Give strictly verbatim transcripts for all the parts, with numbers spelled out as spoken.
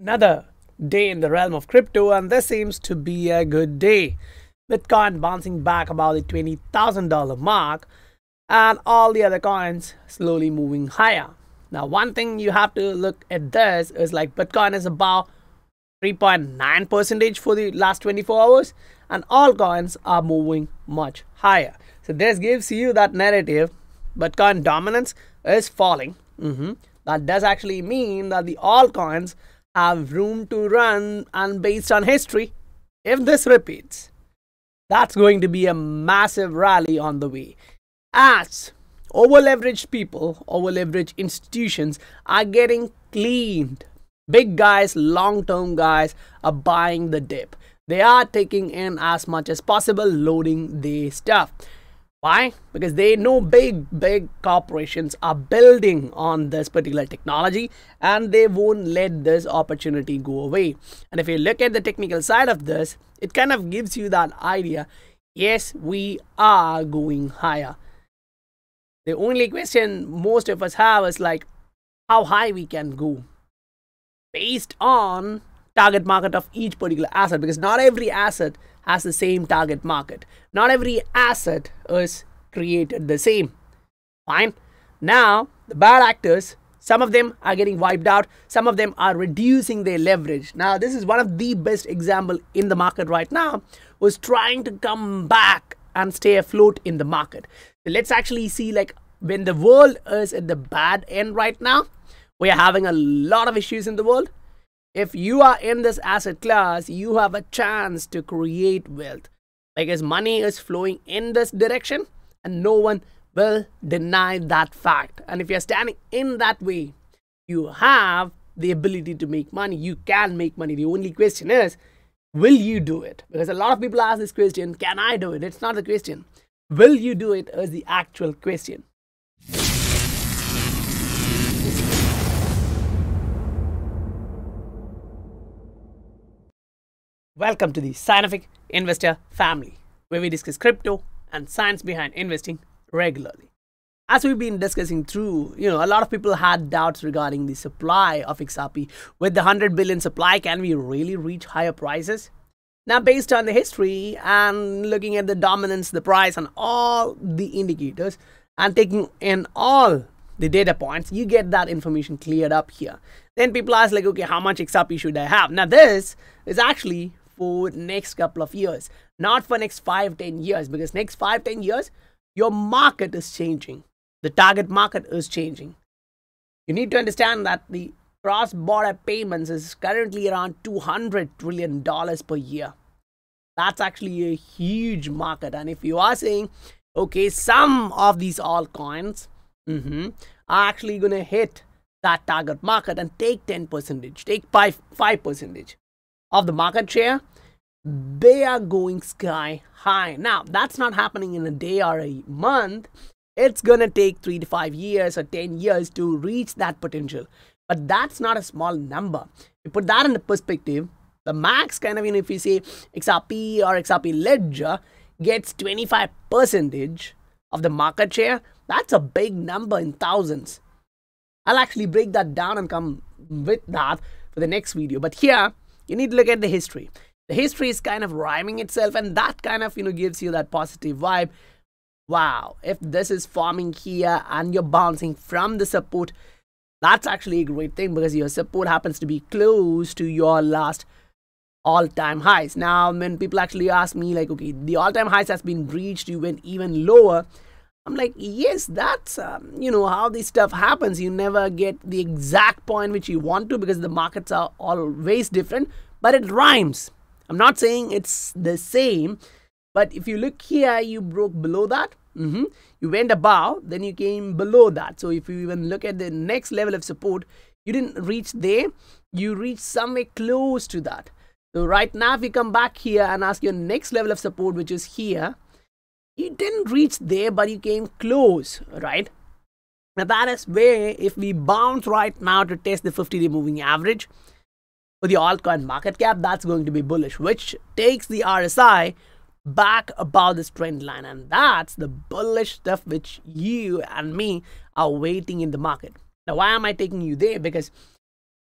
Another day in the realm of crypto, and this seems to be a good day. Bitcoin bouncing back about the twenty thousand dollar mark and all the other coins slowly moving higher. Now, one thing you have to look at this is like Bitcoin is about three point nine percent for the last twenty-four hours and all coins are moving much higher. So this gives you that narrative. Bitcoin dominance is falling. Mm-hmm. That does actually mean that the all coins have room to run, and based on history, if this repeats, that's going to be a massive rally on the way, as over-leveraged people, over-leveraged institutions are getting cleaned. Big guys, long-term guys are buying the dip. They are taking in as much as possible, loading their stuff. Why? Because they know big, big corporations are building on this particular technology and they won't let this opportunity go away. And if you look at the technical side of this, it kind of gives you that idea. Yes, we are going higher. The only question most of us have is like how high we can go based on target market of each particular asset, because not every asset has the same target market. Not every asset is created the same. Fine. Now, the bad actors, some of them are getting wiped out. Some of them are reducing their leverage. Now, this is one of the best examples in the market right now, who's trying to come back and stay afloat in the market. So let's actually see like when the world is at the bad end right now, we are having a lot of issues in the world. If you are in this asset class, you have a chance to create wealth because money is flowing in this direction and no one will deny that fact. And if you're standing in that way, you have the ability to make money. You can make money. The only question is, will you do it? Because a lot of people ask this question, can I do it? It's not the question. Will you do it is the actual question. Welcome to the Scientific Investor family, where we discuss crypto and science behind investing regularly. As we've been discussing through, you know, a lot of people had doubts regarding the supply of X R P. With the one hundred billion supply, can we really reach higher prices? Now, based on the history and looking at the dominance, the price and all the indicators and taking in all the data points, you get that information cleared up here. Then people ask like, okay, how much X R P should I have? Now, this is actually for next couple of years, not for next five, ten years, because next five, ten years, your market is changing. The target market is changing. You need to understand that the cross-border payments is currently around two hundred trillion dollars per year. That's actually a huge market. And if you are saying, okay, some of these altcoins mm-hmm, are actually going to hit that target market and take ten percent, take five percent of the market share, they are going sky high. Now, that's not happening in a day or a month. It's going to take three to five years or ten years to reach that potential. But that's not a small number. You put that into perspective, the max kind of, you know, if you say X R P or X R P Ledger gets twenty-five percent of the market share, that's a big number in thousands. I'll actually break that down and come with that for the next video. But here, you need to look at the history. The history is kind of rhyming itself, and that kind of, you know, gives you that positive vibe. Wow, if this is forming here and you're bouncing from the support, that's actually a great thing because your support happens to be close to your last all-time highs. Now, when people actually ask me like, okay, the all-time highs has been breached, you went even lower. I'm like, yes, that's, um, you know, how this stuff happens. You never get the exact point which you want to because the markets are always different, but it rhymes. I'm not saying it's the same, but if you look here, you broke below that. Mm-hmm. You went above, then you came below that. So if you even look at the next level of support, you didn't reach there. You reached somewhere close to that. So right now, if you come back here and ask your next level of support, which is here, you didn't reach there, but you came close, right? Now that is where if we bounce right now to test the fifty-day moving average for the altcoin market cap, that's going to be bullish, which takes the R S I back above this trend line, and that's the bullish stuff which you and me are waiting in the market. Now, why am I taking you there? Because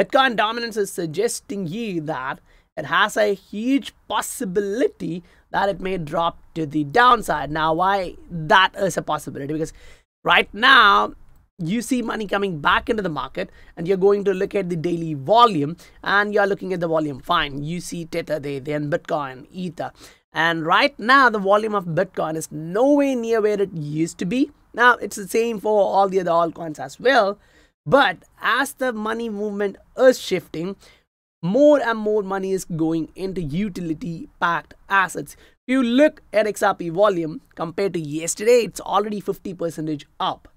Bitcoin dominance is suggesting you that it has a huge possibility that it may drop to the downside. Now, why that is a possibility? Because right now, you see money coming back into the market, and you're going to look at the daily volume, and you're looking at the volume. Fine, you see Tether, they, then Bitcoin, Ether. And right now, the volume of Bitcoin is nowhere near where it used to be. Now, it's the same for all the other altcoins as well. But as the money movement is shifting, more and more money is going into utility-backed assets. If you look at X R P volume compared to yesterday, it's already fifty percent up.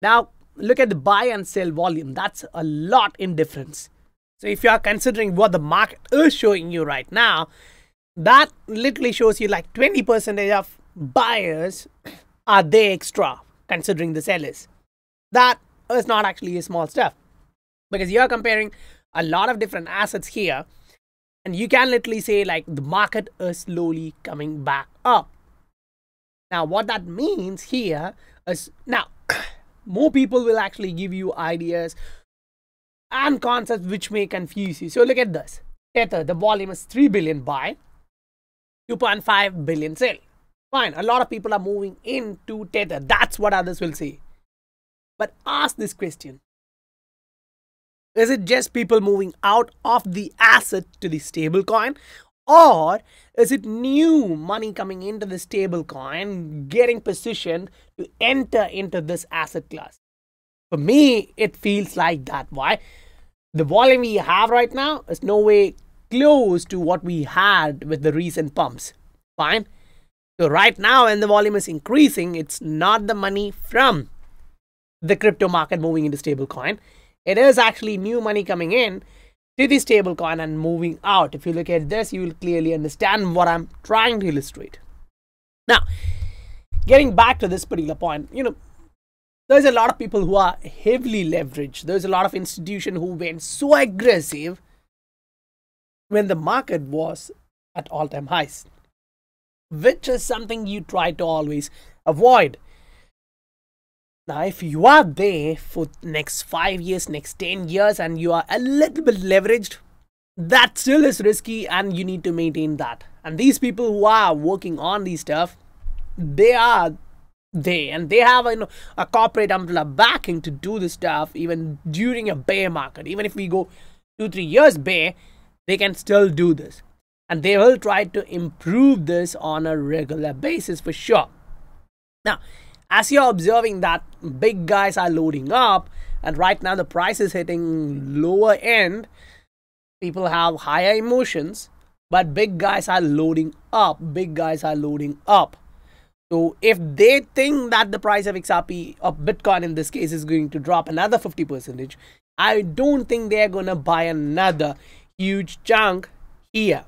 Now, look at the buy and sell volume. That's a lot in difference. So if you are considering what the market is showing you right now, that literally shows you like twenty percent of buyers are there extra considering the sellers. That is not actually a small stuff, because you are comparing a lot of different assets here, and you can literally say like the market is slowly coming back up. Now, what that means here is now more people will actually give you ideas and concepts which may confuse you. So look at this. Tether, the volume is three billion buy, two point five billion sell. Fine, a lot of people are moving into Tether. That's what others will say. But ask this question. Is it just people moving out of the asset to the stablecoin? Or is it new money coming into the stablecoin, getting positioned to enter into this asset class? For me, it feels like that. Why? The volume we have right now is no way close to what we had with the recent pumps. Fine. So right now, when the volume is increasing, it's not the money from the crypto market moving into stablecoin. It is actually new money coming in to the stablecoin and moving out. If you look at this, you will clearly understand what I'm trying to illustrate. Now, getting back to this particular point, you know, there's a lot of people who are heavily leveraged. There's a lot of institutions who went so aggressive when the market was at all-time highs, which is something you try to always avoid. Now, if you are there for next five years, next ten years, and you are a little bit leveraged, that still is risky, and you need to maintain that. And these people who are working on these stuff, they are there, and they have a, you know, a corporate umbrella backing to do this stuff even during a bear market. Even if we go two, three years bear, they can still do this. And they will try to improve this on a regular basis for sure. Now, as you're observing that big guys are loading up, and right now the price is hitting lower end, people have higher emotions, but big guys are loading up, big guys are loading up. So if they think that the price of X R P, of Bitcoin in this case, is going to drop another fifty percent, I don't think they're going to buy another huge chunk here.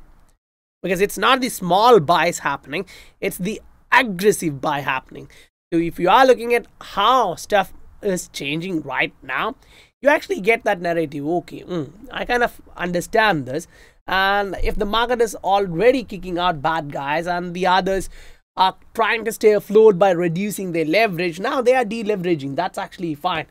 Because it's not the small buys happening, it's the aggressive buy happening. So if you are looking at how stuff is changing right now, you actually get that narrative. Okay, mm, I kind of understand this. And if the market is already kicking out bad guys and the others are trying to stay afloat by reducing their leverage, now they are deleveraging. That's actually fine.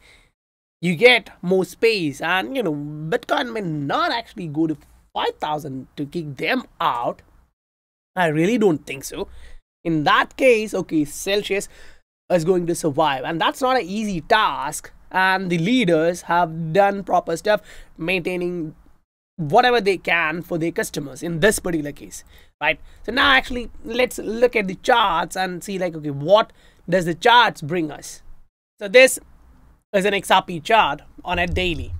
You get more space, and you know, Bitcoin may not actually go to five thousand to kick them out. I really don't think so. In that case, okay, Celsius is going to survive, and that's not an easy task, and the leaders have done proper stuff maintaining whatever they can for their customers in this particular case, right? So now actually let's look at the charts and see like, okay, what does the charts bring us? So this is an X R P chart on a daily.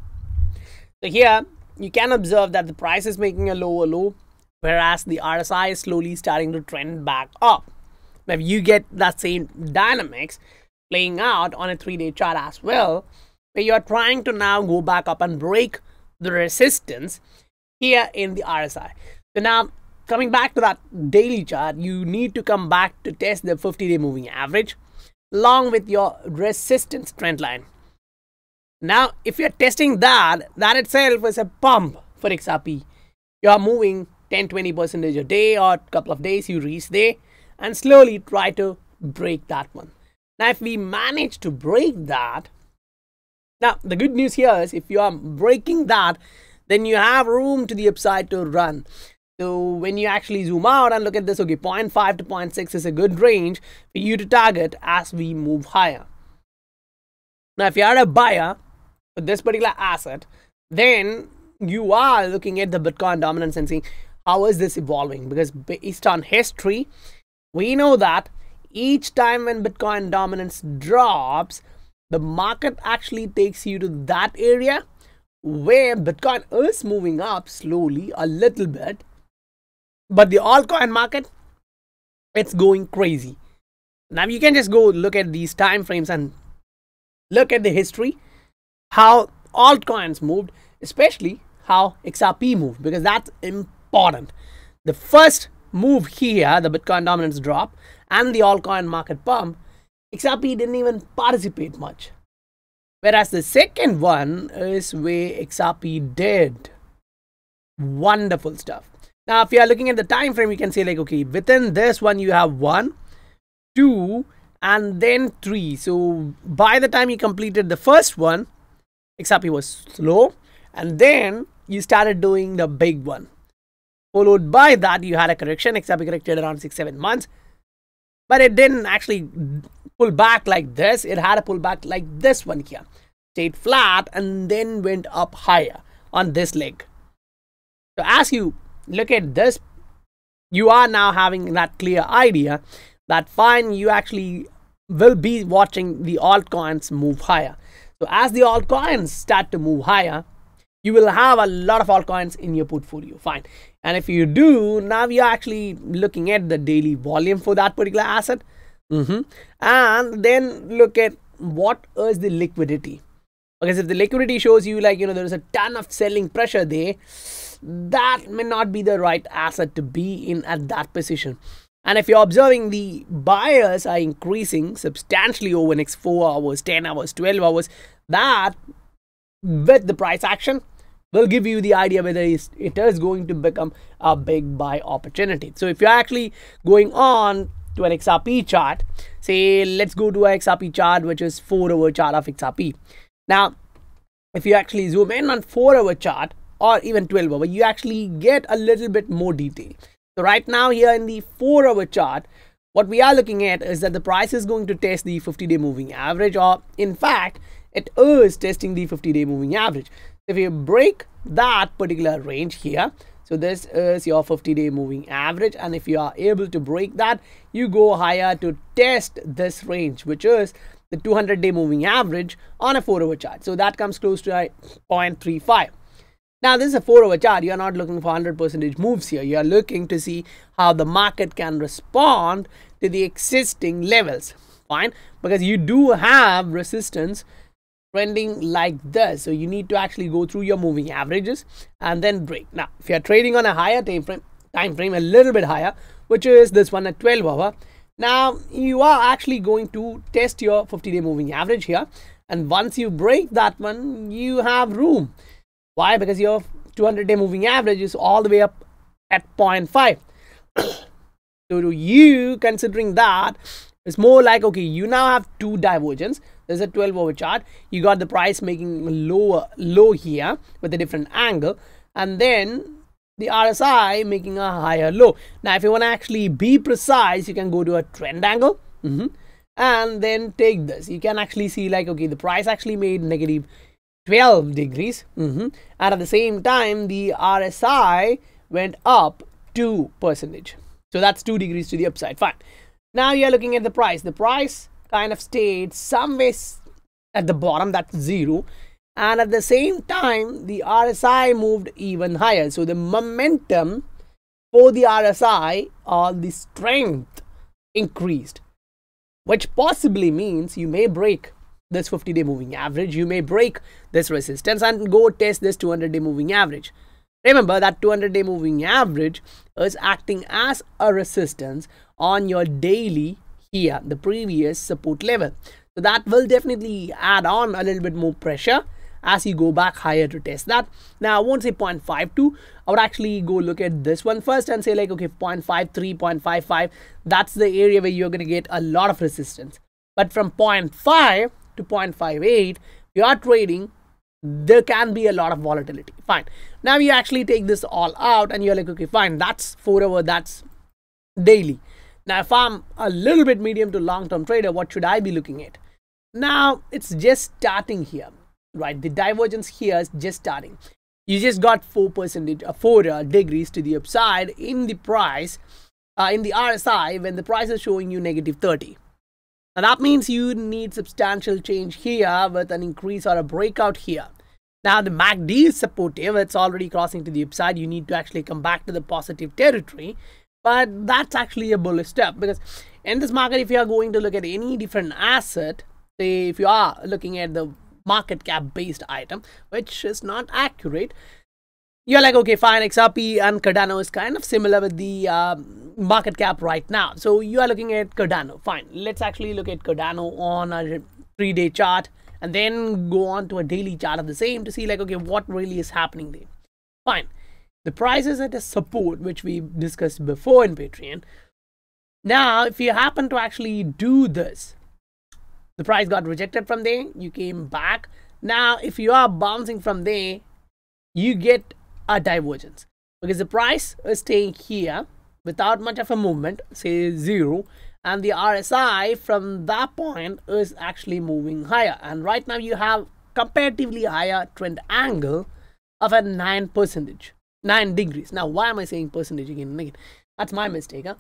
So here you can observe that the price is making a lower low, whereas the R S I is slowly starting to trend back up. Now, if you get that same dynamics playing out on a three-day chart as well, where you are trying to now go back up and break the resistance here in the R S I. So now, coming back to that daily chart, you need to come back to test the fifty-day moving average along with your resistance trend line. Now, if you're testing that, that itself is a pump for X R P. You are moving ten to twenty percent a day, or a couple of days you reach there and slowly try to break that one. Now, if we manage to break that, Now, the good news here is if you are breaking that, then you have room to the upside to run. So when you actually zoom out and look at this, okay, zero point five to zero point six is a good range for you to target as we move higher. Now, if you are a buyer for this particular asset, then you are looking at the Bitcoin dominance and seeing how is this evolving, because based on history, we know that each time when Bitcoin dominance drops, the market actually takes you to that area where Bitcoin is moving up slowly a little bit, but the altcoin market, it's going crazy. Now you can just go look at these time frames and look at the history, how altcoins moved, especially how X R P moved, because that's important. The first move here, the Bitcoin dominance drop and the altcoin market pump, X R P didn't even participate much. Whereas the second one is where X R P did. Wonderful stuff. Now, if you are looking at the time frame, you can say like, okay, within this one, you have one, two, and then three. So by the time you completed the first one, X R P was slow. And then you started doing the big one. Followed by that, you had a correction. X R P corrected around six, seven months. But it didn't actually pull back like this. It had a pullback like this one here. Stayed flat and then went up higher on this leg. So as you look at this, you are now having that clear idea that fine, you actually will be watching the altcoins move higher. So as the altcoins start to move higher, you will have a lot of altcoins in your portfolio. Fine. And if you do, now you're actually looking at the daily volume for that particular asset. Mm-hmm. And then look at what is the liquidity, because if the liquidity shows you like, you know, there is a ton of selling pressure there, that may not be the right asset to be in at that position. And if you're observing, the buyers are increasing substantially over next four hours, ten hours, twelve hours, that with the price action will give you the idea whether it is going to become a big buy opportunity. So if you're actually going on to an X R P chart, say let's go to an X R P chart, which is four hour chart of X R P. Now, if you actually zoom in on four hour chart or even twelve hour, you actually get a little bit more detail. So right now here in the four hour chart, what we are looking at is that the price is going to test the fifty day moving average, or in fact, it is testing the fifty day moving average. If you break that particular range here, so this is your fifty day moving average, and if you are able to break that, you go higher to test this range, which is the two hundred day moving average on a four hour chart. So that comes close to zero point three five. Now this is a four hour chart. You are not looking for one hundred percent moves here. You are looking to see how the market can respond to the existing levels. Fine, because you do have resistance trending like this, so you need to actually go through your moving averages and then break. Now if you're trading on a higher time frame time frame a little bit higher, which is this one at twelve hour, now you are actually going to test your fifty day moving average here, and once you break that one, you have room. Why? Because your two hundred day moving average is all the way up at zero point five. So to you, considering that, it's more like, okay, you now have two divergence. There's a twelve hour chart. You got the price making lower low here with a different angle, and then the R S I making a higher low. Now, if you want to actually be precise, you can go to a trend angle, mm-hmm, and then take this. You can actually see like, okay, the price actually made negative twelve degrees, mm-hmm, and at the same time, the R S I went up two percent. So that's two degrees to the upside. Fine. Now you're looking at the price. The price kind of stayed somewhere at the bottom, that's zero. And at the same time, the R S I moved even higher. So the momentum for the R S I or the strength increased, which possibly means you may break this fifty day moving average. You may break this resistance and go test this two hundred day moving average. Remember that two hundred day moving average is acting as a resistance on your daily here, the previous support level. So that will definitely add on a little bit more pressure as you go back higher to test that. Now I won't say zero point five two. I would actually go look at this one first and say like, okay, zero point five three, zero point five five. That's the area where you're going to get a lot of resistance. But from zero point five to zero point five eight, you are trading, there can be a lot of volatility. Fine. Now you actually take this all out and you're like, okay, fine, that's four hour, that's daily. Now if I'm a little bit medium to long-term trader, what should I be looking at? Now it's just starting here, right? The divergence here is just starting. You just got four percentage, uh, four degrees to the upside in the price, uh, in the R S I, when the price is showing you negative thirty. And that means you need substantial change here with an increase or a breakout here. Now the M A C D is supportive. It's already crossing to the upside. You need to actually come back to the positive territory. But that's actually a bullish step, because in this market, if you are going to look at any different asset, say if you are looking at the market cap based item, which is not accurate, you're like, okay, fine, X R P and Cardano is kind of similar with the uh, market cap right now. So you are looking at Cardano. Fine. Let's actually look at Cardano on a three day chart and then go on to a daily chart of the same to see like, okay, what really is happening there. Fine. The price is at a support, which we discussed before in Patreon. Now, if you happen to actually do this, the price got rejected from there. You came back. Now, if you are bouncing from there, you get a divergence, because the price is staying here without much of a movement, say zero, and the R S I from that point is actually moving higher, and right now you have comparatively higher trend angle of a nine percentage, nine degrees. Now why am I saying percentage again again? That's my mistake, huh?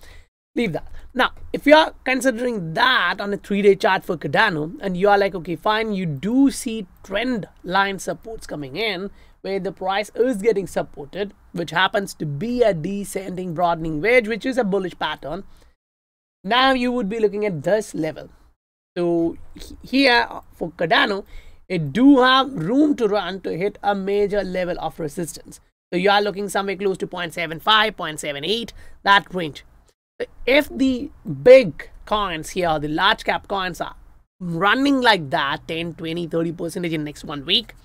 Leave that. Now if you are considering that on a three-day chart for Cardano, and you are like, okay, fine, you do see trend line supports coming in where the price is getting supported, which happens to be a descending broadening wedge, which is a bullish pattern. Now you would be looking at this level. So here for Cardano, it do have room to run to hit a major level of resistance. So you are looking somewhere close to zero point seven five, zero point seven eight, that range. If the big coins here, the large cap coins, are running like that, ten, twenty, thirty percentage in next one week,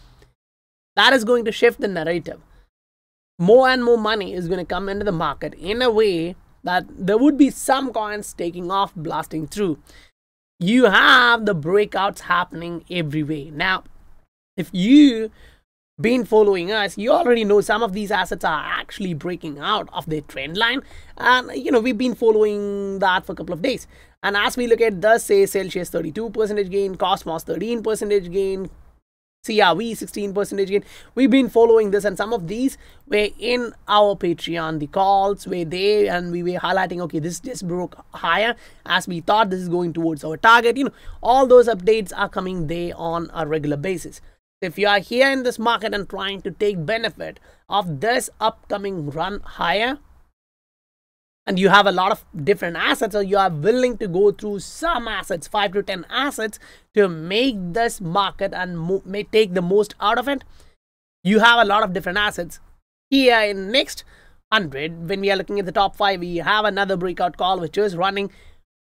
that is going to shift the narrative. More and more money is going to come into the market in a way that there would be some coins taking off, blasting through. You have the breakouts happening everywhere. Now, if you been following us, you already know some of these assets are actually breaking out of their trend line, and you know we've been following that for a couple of days. And as we look at the, say, Celsius thirty-two percent gain, Cosmos thirteen percent gain, C R V sixteen percent gain, we've been following this, and some of these were in our Patreon. The calls were there and we were highlighting, okay, this just broke higher as we thought, this is going towards our target. You know, all those updates are coming there on a regular basis. If you are here in this market and trying to take benefit of this upcoming run higher, and you have a lot of different assets, or you are willing to go through some assets, five to ten assets, to make this market and mo may take the most out of it, you have a lot of different assets. Here in next one hundred, when we are looking at the top five, we have another breakout call, which is running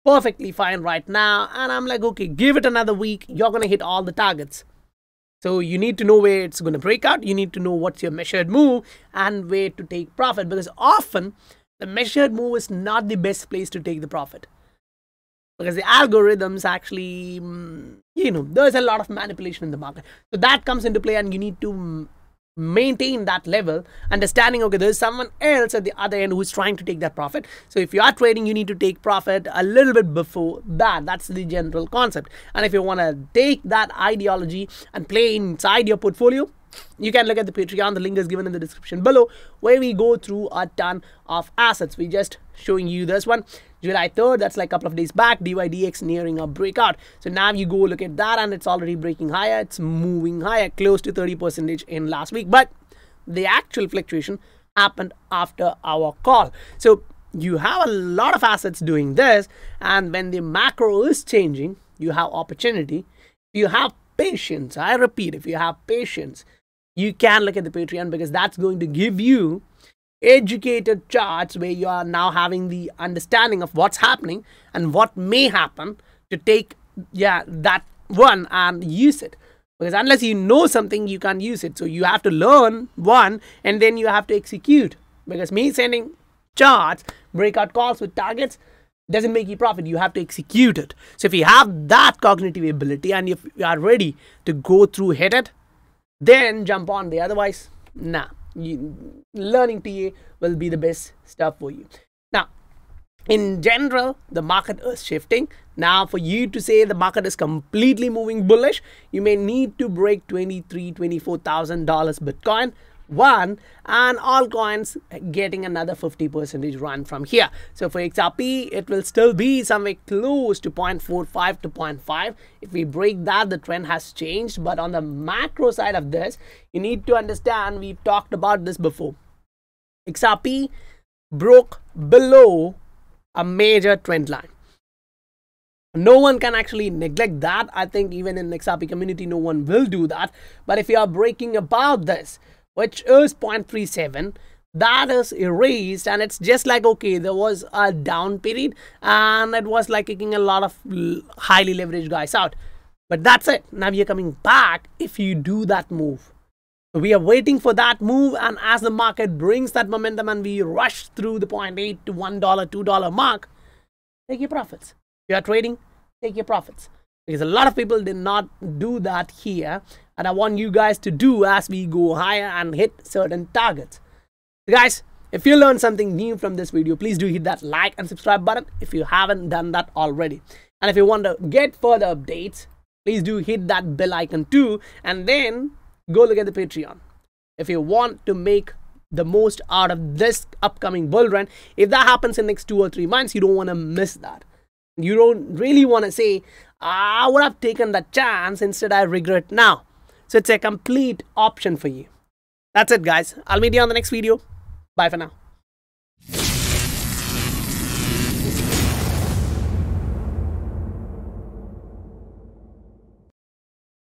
perfectly fine right now. And I'm like, okay, give it another week. You're going to hit all the targets. So you need to know where it's going to break out. You need to know what's your measured move and where to take profit, because often the measured move is not the best place to take the profit, because the algorithms actually, you know, there's a lot of manipulation in the market. So that comes into play, and you need to maintain that level, understanding, okay, there's someone else at the other end who's trying to take that profit. So if you are trading, you need to take profit a little bit before that. That's the general concept. And if you want to take that ideology and play inside your portfolio, you can look at the Patreon. The link is given in the description below, where we go through a ton of assets. We just showing you this one, July third, that's like a couple of days back, D Y D X nearing a breakout. So now you go look at that, and it's already breaking higher. It's moving higher, close to thirty percent in last week, but the actual fluctuation happened after our call. So you have a lot of assets doing this, and when the macro is changing, you have opportunity. You have patience. I repeat, if you have patience, you can look at the Patreon, because that's going to give you educated charts where you are now having the understanding of what's happening and what may happen, to take yeah that one and use it. Because unless you know something, you can't use it. So you have to learn one, and then you have to execute. Because me sending charts, breakout calls with targets, doesn't make you profit. You have to execute it. So if you have that cognitive ability and if you are ready to go through, hit it, then jump on there. Otherwise, nah, you, learning T A will be the best stuff for you. Now, in general, the market is shifting. Now, for you to say the market is completely moving bullish, you may need to break twenty-three thousand, twenty-four thousand dollars Bitcoin one and altcoins getting another fifty percent run from here. So for X R P, it will still be somewhere close to zero point four five to zero point five. If we break that, the trend has changed. But on the macro side of this, you need to understand, we've talked about this before. X R P broke below a major trend line. No one can actually neglect that. I think even in X R P community, no one will do that. But if you are breaking above this, which is zero point three seven, that is erased, and it's just like, okay, there was a down period and it was like kicking a lot of highly leveraged guys out. But that's it. Now you're coming back if you do that move. We are waiting for that move, and as the market brings that momentum and we rush through the zero point eight to one dollar, two dollar mark, take your profits. If you are trading, take your profits. Because a lot of people did not do that here, and I want you guys to do as we go higher and hit certain targets. So guys, if you learned something new from this video, please do hit that like and subscribe button if you haven't done that already. And if you want to get further updates, please do hit that bell icon too, and then go look at the Patreon. If you want to make the most out of this upcoming bull run, if that happens in the next two or three months, you don't want to miss that. You don't really want to say, I would have taken that chance, instead I regret now. So it's a complete option for you. That's it guys. I'll meet you on the next video. Bye for now.